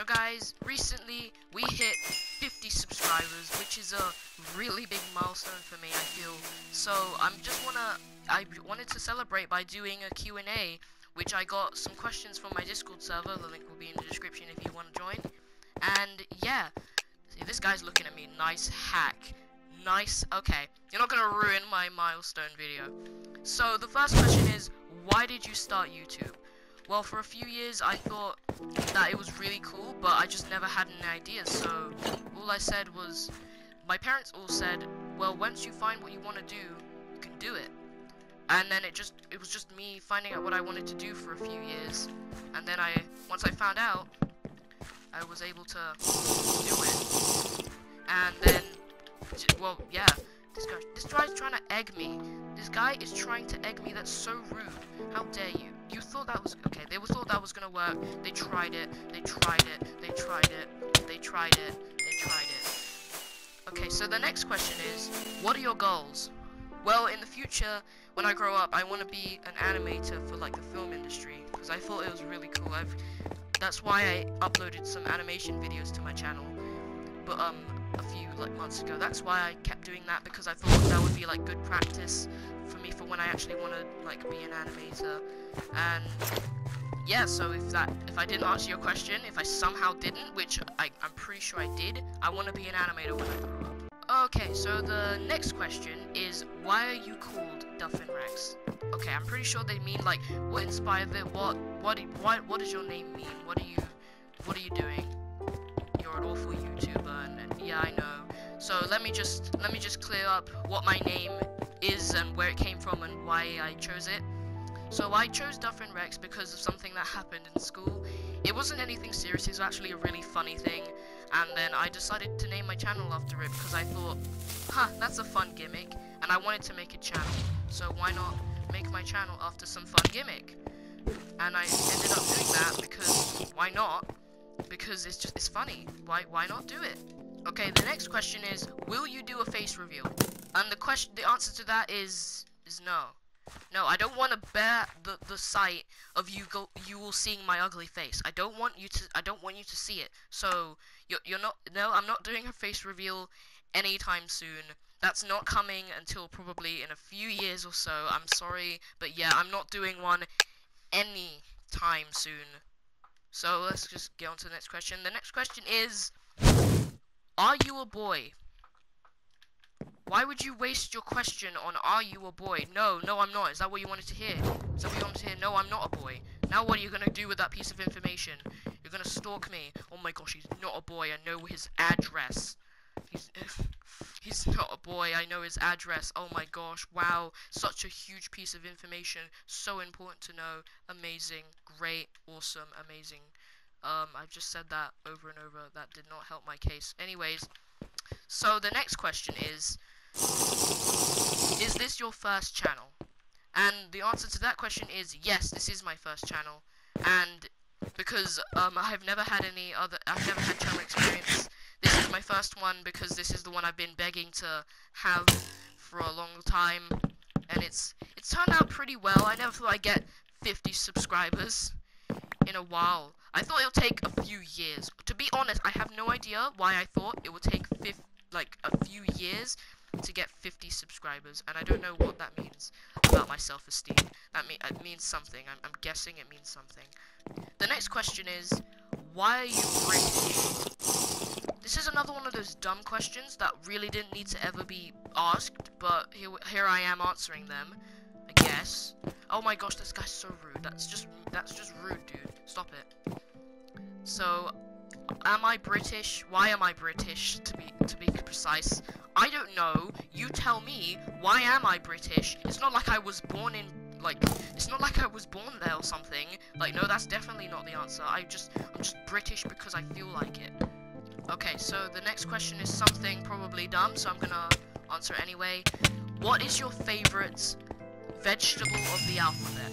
So guys, recently we hit 50 subscribers, which is a really big milestone for me, I feel. So I wanted to celebrate by doing a Q&A, which I got some questions from my Discord server. The link will be in the description if you want to join. And yeah, see, this guy's looking at me. Nice hack. Nice. Okay, you're not gonna ruin my milestone video. So the first question is, why did you start YouTube? Well, for a few years I thought that it was really cool, but I just never had an idea. So all I said was, my parents all said, well, once you find what you want to do, you can do it. And then it was just me finding out what I wanted to do for a few years, and then once I found out, I was able to do it. And then, well, yeah, this guy's trying to egg me. This guy is trying to egg me. That's so rude. How dare you? You thought that was okay. They thought that was gonna work. They tried it. They tried it. They tried it. They tried it. They tried it. Okay, so the next question is, what are your goals? Well, in the future, when I grow up, I want to be an animator for like the film industry, because I thought it was really cool. That's why I uploaded some animation videos to my channel, but a few like months ago. That's why I kept doing that, because I thought that would be like good practice for me for when I actually want to like be an animator. And yeah, so if I didn't answer your question, if I somehow didn't, which I'm pretty sure I did, I want to be an animator when I grow up. Okay, so the next question is, why are you called Duffin Rex? Okay, I'm pretty sure they mean like, what inspired it? What does your name mean? What are you doing? You're an awful YouTuber, and yeah, I know. So let me just clear up what my name is and where it came from and why I chose it. So I chose Duffin Rex because of something that happened in school. It wasn't anything serious. It was actually a really funny thing. And then I decided to name my channel after it because I thought, huh, that's a fun gimmick, and I wanted to make a channel. So why not make my channel after some fun gimmick? And I ended up doing that because why not? Because it's funny. Why not do it? Okay, the next question is, will you do a face reveal? And the answer to that is no. No, I don't want to bear the sight of you all seeing my ugly face. I don't want you to see it. So I'm not doing a face reveal anytime soon. That's not coming until probably in a few years or so. I'm sorry, but yeah, I'm not doing one any time soon. So let's just get on to the next question. The next question is, are you a boy? Why would you waste your question on are you a boy? No, I'm not. Is that what you wanted to hear? Is that what you wanted to hear? No, I'm not a boy. Now what are you going to do with that piece of information? You're going to stalk me. Oh my gosh, he's not a boy. I know his address. He's not a boy. I know his address. Oh my gosh, wow. Such a huge piece of information. So important to know. Amazing. Great. Awesome. Amazing. I've just said that over and over. That did not help my case. Anyways, so the next question is this your first channel? And the answer to that question is yes, this is my first channel. And because I've never had channel experience. This is my first one because this is the one I've been begging to have for a long time, and it's turned out pretty well. I never thought I'd get 50 subscribers in a while. I thought it'll take a few years. To be honest, I have no idea why I thought it would take a few years to get 50 subscribers, and I don't know what that means about my self-esteem. It means something. I'm guessing it means something. The next question is, why are you British? This is another one of those dumb questions that really didn't need to ever be asked, but here I am answering them, I guess. Oh my gosh, this guy's so rude. That's just rude, dude. Stop it. So, am I British? Why am I British, to be precise? I don't know. You tell me, why am I British? It's not like I was born in, like, it's not like I was born there or something. Like, no, that's definitely not the answer. I'm just British because I feel like it. Okay, so the next question is something probably dumb, so I'm gonna answer it anyway. What is your favorite vegetable of the alphabet?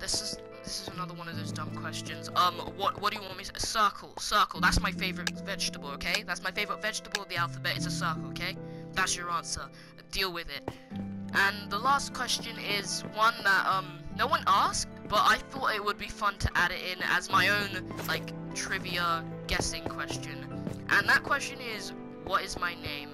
This is another one of those dumb questions. What do you want me to say? Circle, that's my favorite vegetable, okay? That's my favorite vegetable of the alphabet, it's a circle, okay? That's your answer. Deal with it. And the last question is one that, no one asked, but I thought it would be fun to add it in as my own, like, trivia guessing question. And that question is, what is my name?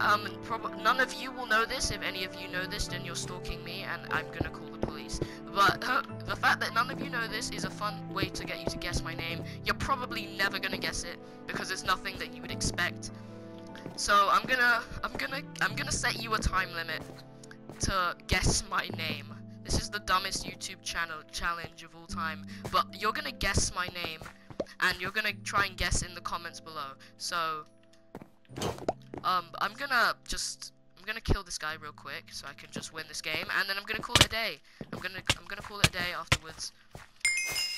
None of you will know this. If any of you know this, then you're stalking me, and I'm gonna call the police. But the fact that none of you know this is a fun way to get you to guess my name. You're probably never gonna guess it because it's nothing that you would expect. So I'm gonna set you a time limit to guess my name. This is the dumbest YouTube channel challenge of all time. But you're gonna guess my name, and you're gonna try and guess in the comments below. So I'm gonna kill this guy real quick so I can just win this game, and then I'm gonna call it a day. I'm gonna call it a day afterwards.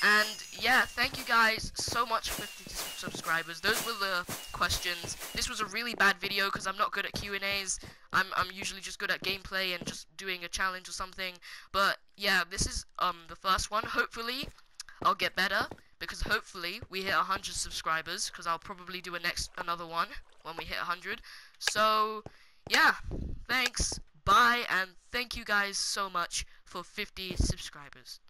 And yeah, thank you guys so much for 50 subscribers. Those were the questions. This was a really bad video because I'm not good at Q&As. I'm usually just good at gameplay and just doing a challenge or something. But yeah, this is the first one. Hopefully I'll get better, because hopefully we hit 100 subscribers, because I'll probably do another one when we hit 100. So yeah, thanks, bye, and thank you guys so much for 50 subscribers.